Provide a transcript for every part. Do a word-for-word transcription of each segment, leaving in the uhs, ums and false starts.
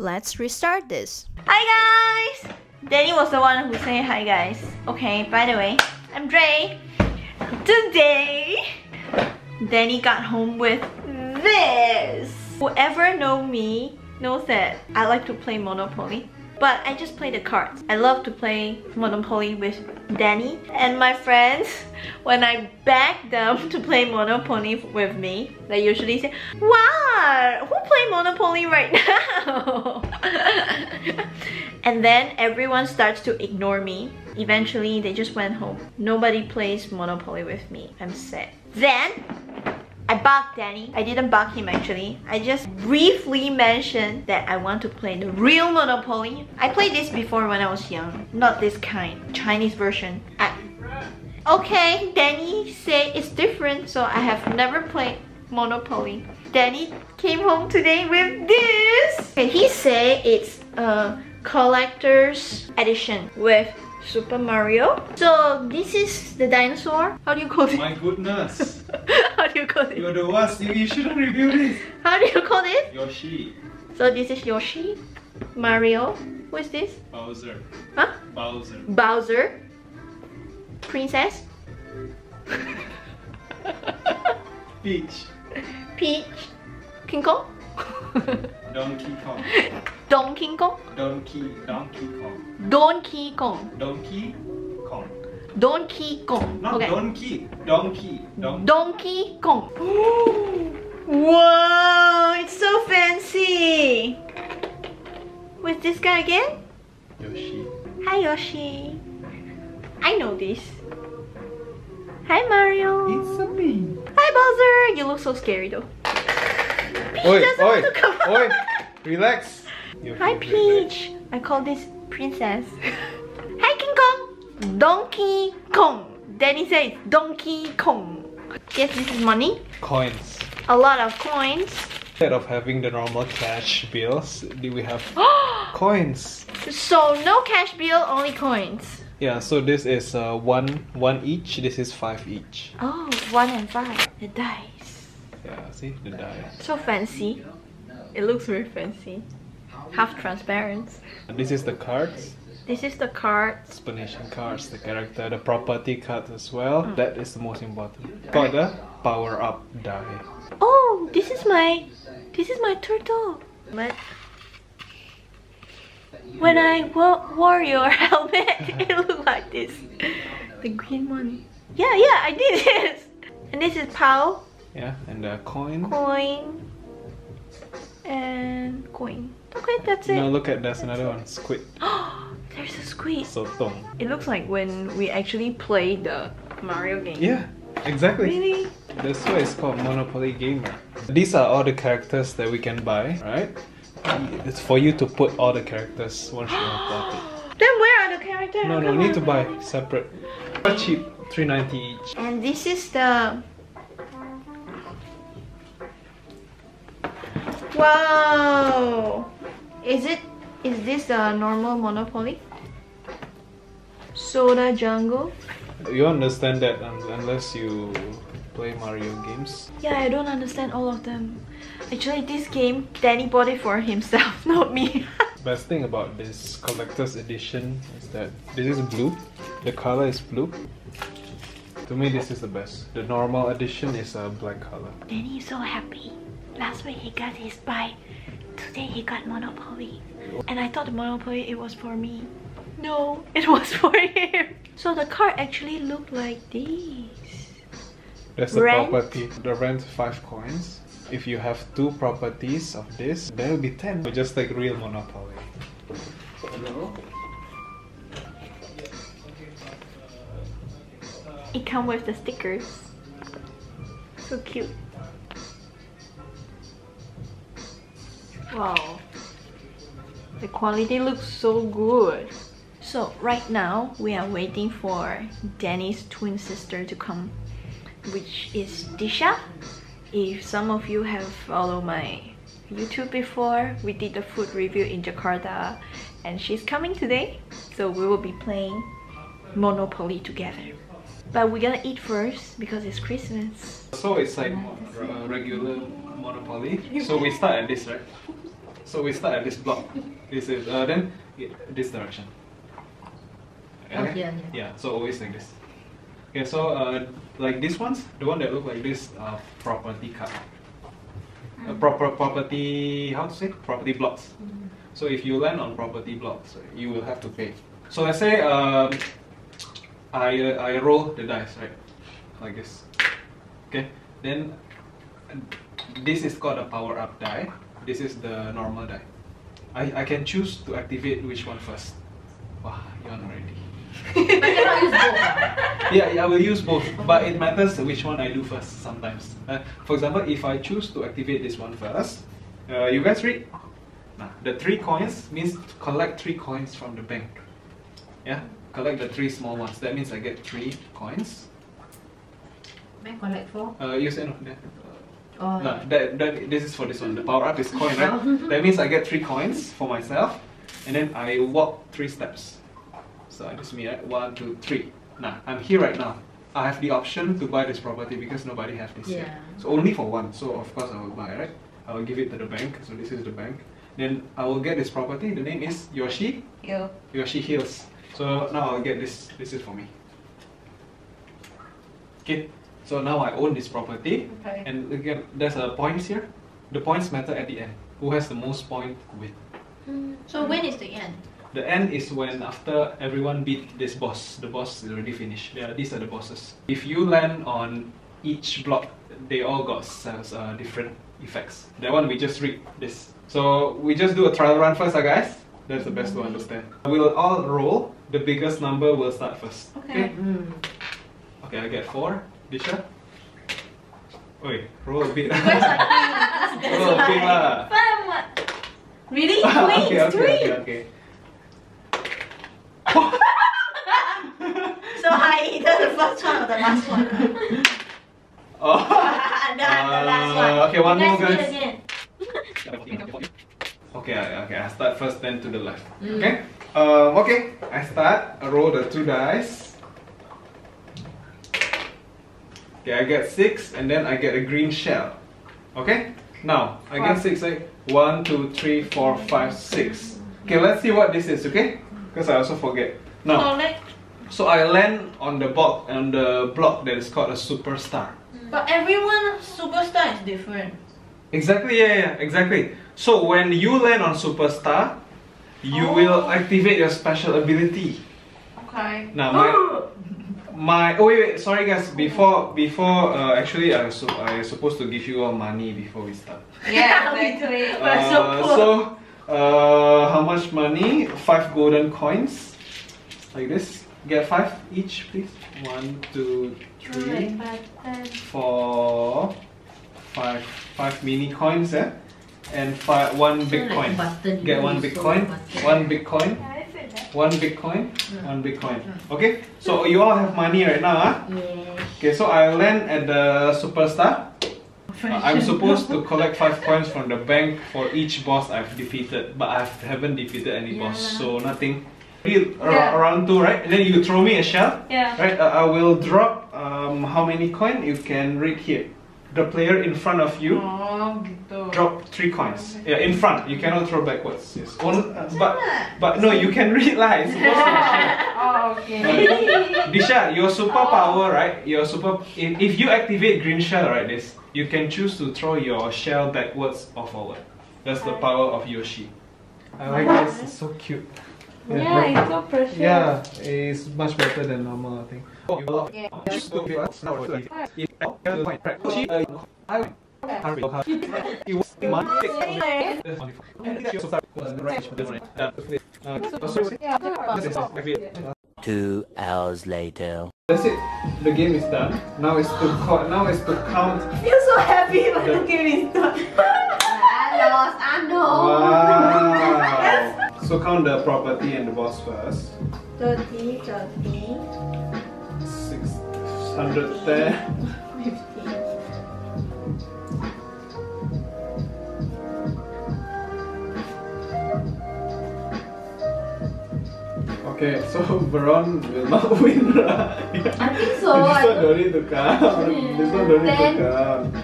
Let's restart this. Hi guys! Danny was the one who said hi guys. Okay, by the way, I'm Dre. Today, Danny got home with this. Whoever knows me knows that I like to play Monopoly, but I just play the cards. I love to play Monopoly with Danny and my friends. When I beg them to play Monopoly with me, they usually say, "Wow, who play Monopoly right now?" And then everyone starts to ignore me. Eventually, they just went home. Nobody plays Monopoly with me. I'm sad. Then I bugged Danny. I didn't bug him actually. I just briefly mentioned that I want to play the real Monopoly. I played this before when I was young. Not this kind. Chinese version. I... Okay, Danny said it's different, so I have never played Monopoly. Danny came home today with this. Okay, he said it's a collector's edition with Super Mario. So this is the dinosaur. How do you call it? My goodness. How do you call it? You're the worst. You shouldn't review this. How do you call it? Yoshi. So this is Yoshi. Mario. Who is this? Bowser. Huh? Bowser. Bowser. Princess. Peach. Peach. King Kong. Donkey Kong. Donkey Kong? Donkey, Donkey Kong. Donkey Kong. Donkey Kong. Donkey Kong. Not okay. Donkey. Donkey. Donkey, Donkey Kong. Ooh. Wow, it's so fancy. Who's this guy again? Yoshi. Hi Yoshi. I know this. Hi Mario. It's a me. Hi Buzzer. You look so scary though. Peach oi, doesn't oi, want to come oi. Relax. You're Hi Peach. Princess. I call this Princess. Hi King Kong. Donkey Kong. Danny says Donkey Kong. Yes, this is money. Coins. A lot of coins. Instead of having the normal cash bills, we have coins. So no cash bill, only coins. Yeah, so this is uh, one, one each. This is five each. Oh, one and five. The dice. Yeah, see the dice. So fancy. It looks very fancy. Half transparent. This is the cards. This is the cards. Explanation cards, the character, the property cards as well. Mm. That is the most important. Got the power up die. Oh, this is my, this is my turtle. But when I wore, wore your helmet, it looked like this. The green one. Yeah, yeah, I did this. And this is Pao. Yeah, and the coin. Coin. And coin. Okay, that's it. Now look at that's, that's another it. one. Squid. Oh, there's a squid. Sotong. It looks like when we actually play the Mario game. Yeah, exactly. Really? That's why it's called Monopoly Gamer. These are all the characters that we can buy, right? It's for you to put all the characters once you have bought it. Then where are the characters? No, no, need to buy separate. They're cheap, three ninety each. And this is the... Wow! Is it? Is this the normal Monopoly? Soda Jungle? You understand that un unless you play Mario games. Yeah, I don't understand all of them. Actually, this game, Danny bought it for himself, not me. Best thing about this collector's edition is that this is blue. The color is blue. To me, this is the best. The normal edition is a black color. Danny is so happy. Last week he got his bike, today he got Monopoly. And I thought the Monopoly, it was for me. No, it was for him. So the card actually looked like this. That's the property. The rent five coins. If you have two properties of this, there will be ten. So just like real Monopoly. Hello? It comes with the stickers. So cute. Wow, the quality looks so good. So right now we are waiting for Danny's twin sister to come, which is Disha. If some of you have followed my YouTube before, we did the food review in Jakarta and she's coming today. So we will be playing Monopoly together. But we're gonna eat first because it's Christmas. So it's like uh, regular Monopoly. So we start at this, right? So we start at this block. This is uh, then this direction. Okay. Yeah, yeah. Yeah. So always like this. Okay. So uh, like these ones, the one that look like this, uh, property card. Mm. Uh, proper property. How to say? Property blocks. Mm. So if you land on property blocks, you will have to pay. So let's say um, I uh, I roll the dice, right? Like this. Okay. Then this is called a power up die. This is the normal die. I I can choose to activate which one first. Wow, you're not ready. But you cannot use both. Yeah, yeah, I will use both. But it matters which one I do first sometimes. Uh, for example, if I choose to activate this one first, uh, you guys read? Nah, the three coins means collect three coins from the bank. Yeah, collect the three small ones. That means I get three coins. May I collect four? Uh, you say no. That, Oh, no, yeah. that, that, this is for this one. The power up is coin, right? That means I get three coins for myself, and then I walk three steps. So I just me, right? One, two, three. Now, I'm here right now. I have the option to buy this property because nobody has this yeah. yet. So only for one. So of course I will buy, right? I will give it to the bank. So this is the bank. Then I will get this property. The name is Yoshi. Hill. Yoshi Hills. So now I'll get this. This is for me. Okay. So now I own this property, okay. And again, there's a points here. The points matter at the end. Who has the most point wins. Mm. So when is the end? The end is when after everyone beat this boss. The boss is already finished. They are, these are the bosses. If you land on each block, they all got uh, different effects. That one we just read this. So we just do a trial run first, uh, guys. That's the best mm. to understand. We'll all roll. The biggest number will start first. Okay. Okay, mm. okay I get four. Disha? Oi, roll a bit. Roll a bit lah. Really? Twins? Okay, okay, twins? Okay, okay. So I either the first one or the last one? Oh. uh, the, the last one. Okay, one more guys. Okay, okay, I start first then to the left. Mm. Okay? Um, okay, I start, I roll the two dice. Okay, I get six and then I get a green shell. Okay? Now, I get six, like one, two, three, four, five, six. Okay, let's see what this is, okay? Because I also forget. Now, so I land on the block, on the block that is called a superstar. But everyone's superstar is different. Exactly, yeah, yeah, exactly. So when you land on superstar, you oh. will activate your special ability. Okay. Now, my... My oh wait, wait sorry guys before before uh, actually I so I supposed to give you all money before we start. Yeah, we do it. We're so poor. So uh, how much money? Five golden coins, like this. Get five each, please. One, two, three, four, five, five mini coins, eh? And five one big coin. Get one big coin. One big coin. One Bitcoin, one Bitcoin. Okay, so you all have money right now, huh? Yeah. Okay, so I land at the superstar. Uh, I'm supposed to collect five coins from the bank for each boss I've defeated, but I haven't defeated any yeah. boss, so nothing. Yeah. Round two, right? And then you throw me a shell. Yeah. Right. Uh, I will drop um, how many coin you can read here. The player in front of you oh, gitu. Drop three coins. Yeah, in front. You cannot throw backwards. Yes. Only, uh, but but no, you can realize. Oh, okay. Uh, Disha, your superpower, oh. right? Your super. If, if you activate green shell, right? This you can choose to throw your shell backwards or forward. That's the power of Yoshi. I like this. It's so cute. Yeah, yeah, it's so precious. Yeah, it's much better than normal, I think. Two hours later. That's it. The game is done. Now it's to now it's to count. I feel so happy when the game is done. I lost. I know. Wow. So count the property and the boss first. Thirty, thirty. Hundred there. Fifty. Okay, so Baron will not win, right? I think so. This one don't need to count. This one don't need to count.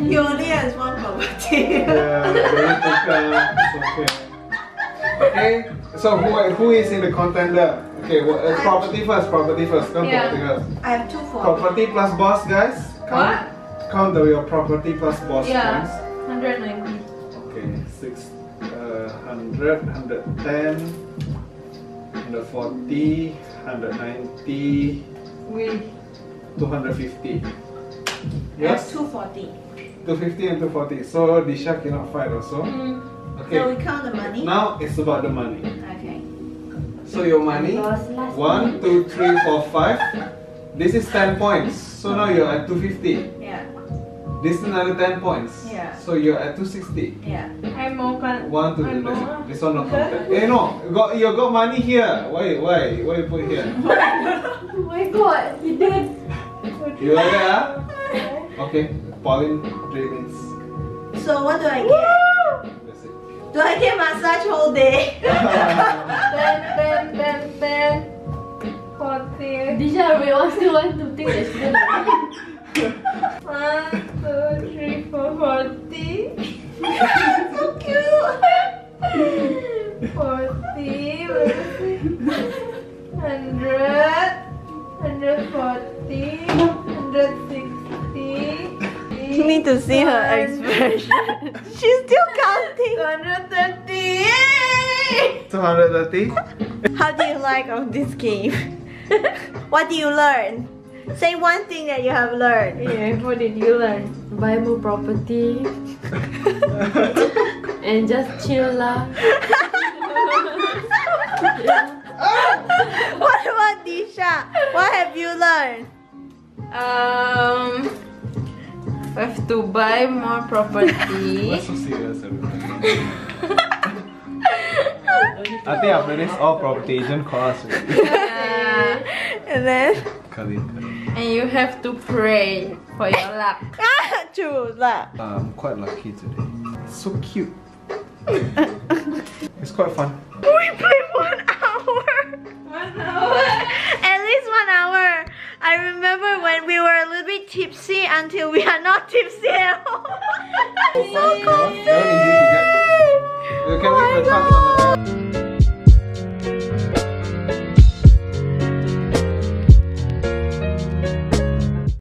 He only has one property. Yeah, don't need to count. Yeah. Okay. So who who is in the contender? Okay. Well, uh, property first. Property first. Come yeah. property first. I have two for property plus boss, guys. Count, what? Count the your property plus boss. Yeah. Points. one ninety. Okay. Six. Uh, hundred. Hundred ten. Hundred forty. Hundred ninety. We. Two hundred fifty. Yes. Two forty. two fifty and two forty, so Disha cannot fight also. Mm. Okay. So we count the money. Now it's about the money. Okay. So your money, one, two, three, four, five. This is ten points. So now you're at two fifty. Yeah. This is another ten points. Yeah. So you're at two sixty. Yeah. I'm more con one, two, three, more. This one not counted. Hey no, you got, you got money here. Why, why, why you put here? Oh my god, you did. You are there? Okay. Pauline Dreamings. So what do I get? That's it. Do I get massage whole day? ten, ten, ten, ten. fourteen. Disha, we all still want to think that she didn't get one, two, three, four, forty. That's so cute! forty, one hundred, one forty, one sixty. You need to see her expression. She's still counting. two hundred thirty. two hundred thirty. How do you like of this game? What do you learn? Say one thing that you have learned. Yeah, what did you learn? Buy more property. And just chill lah. What about Disha? What have you learned? Um. We have to buy more property. What's so serious? I think after this, all property agent calls me. Yeah. And then? And you have to pray for your luck. True luck. Uh, I'm quite lucky today. It's so cute. It's quite fun. We played one hour. One hour? At least one hour. I remember when we were a little bit tipsy until we are not tipsy at all. It's so cool. You can leave the chance on the back.